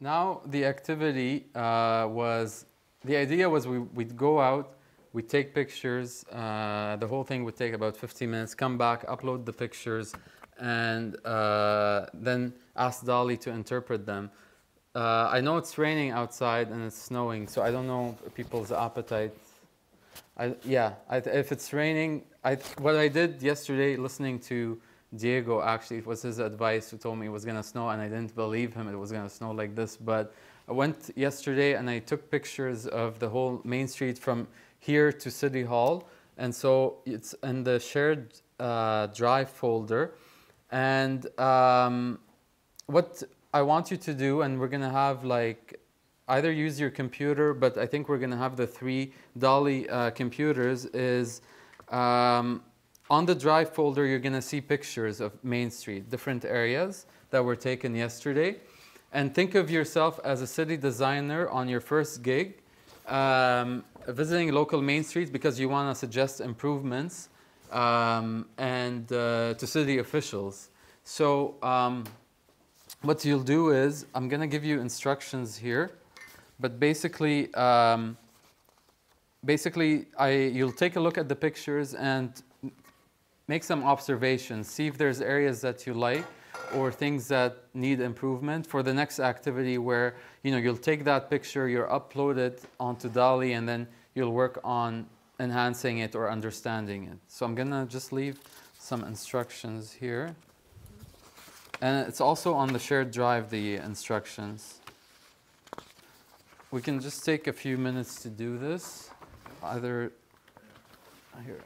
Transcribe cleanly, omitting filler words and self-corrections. Now the activity was, the idea was we'd go out, we'd take pictures, the whole thing would take about 15 minutes, come back, upload the pictures, and then ask DALL-E to interpret them. I know it's raining outside and it's snowing, so I don't know people's appetite. If it's raining, what I did yesterday, listening to Diego, actually, it was his advice, who told me it was going to snow, and I didn't believe him it was going to snow like this, but I went yesterday and I took pictures of the whole Main Street from here to City Hall, and so it's in the shared drive folder. And what I want you to do, and we're going to have like either use your computer, but I think we're going to have the 3 DALL-E computers, is on the drive folder, you're going to see pictures of Main Street, different areas that were taken yesterday. And think of yourself as a city designer on your first gig, visiting local Main Streets because you want to suggest improvements to city officials. So what you'll do is, I'm going to give you instructions here, but basically, you'll take a look at the pictures and make some observations, see if there's areas that you like or things that need improvement for the next activity where, you know, you'll take that picture, you'll upload it onto DALL-E, and then you'll work on enhancing it or understanding it. So I'm going to just leave some instructions here. And it's also on the shared drive, the instructions. We can just take a few minutes to do this. Either here.